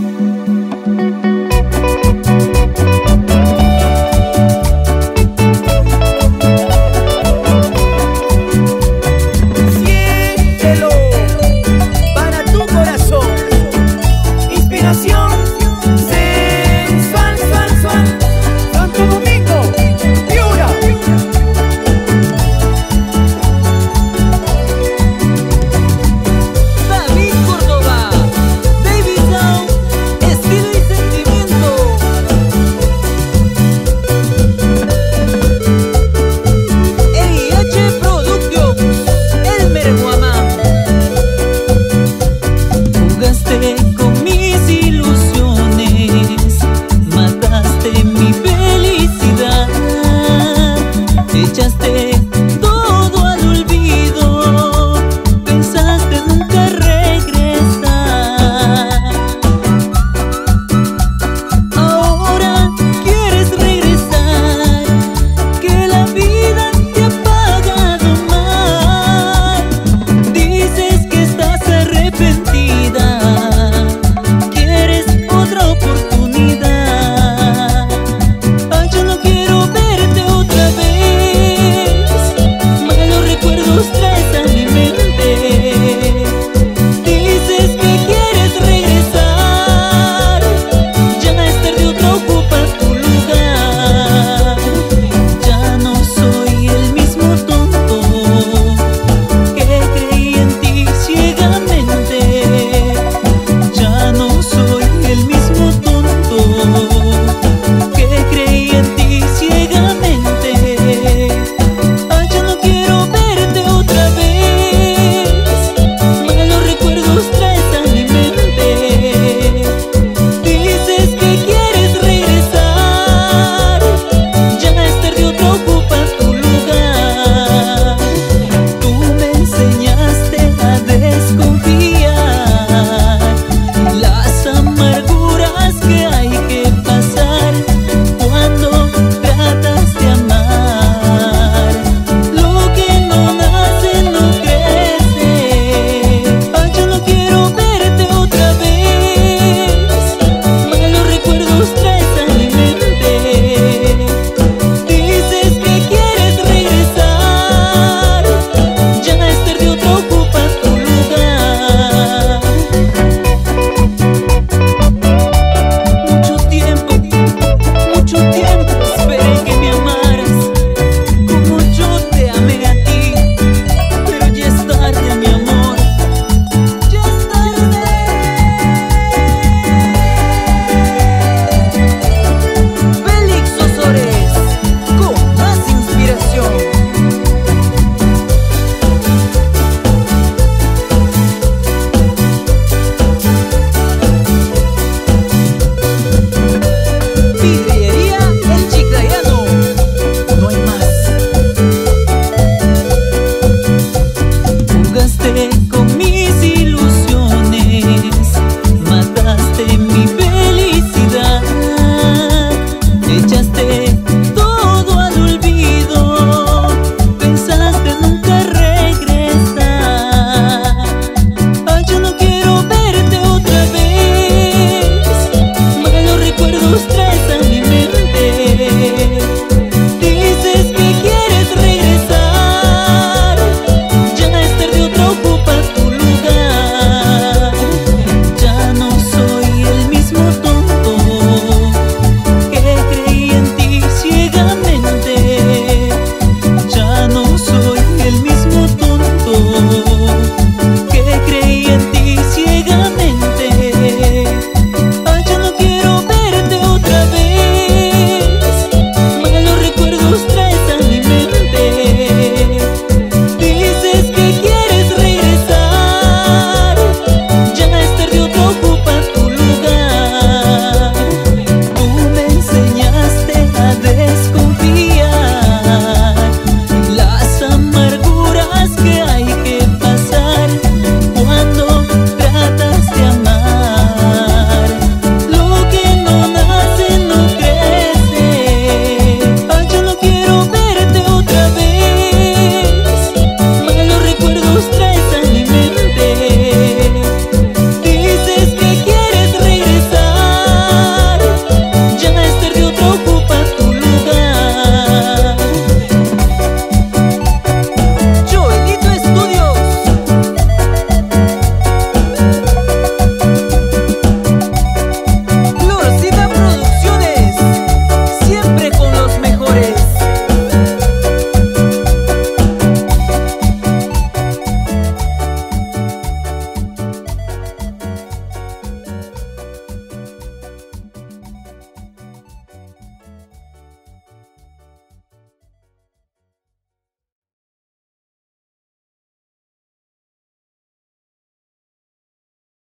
Dices que quieres regresar, ya es tarde, otra ocupas tu lugar.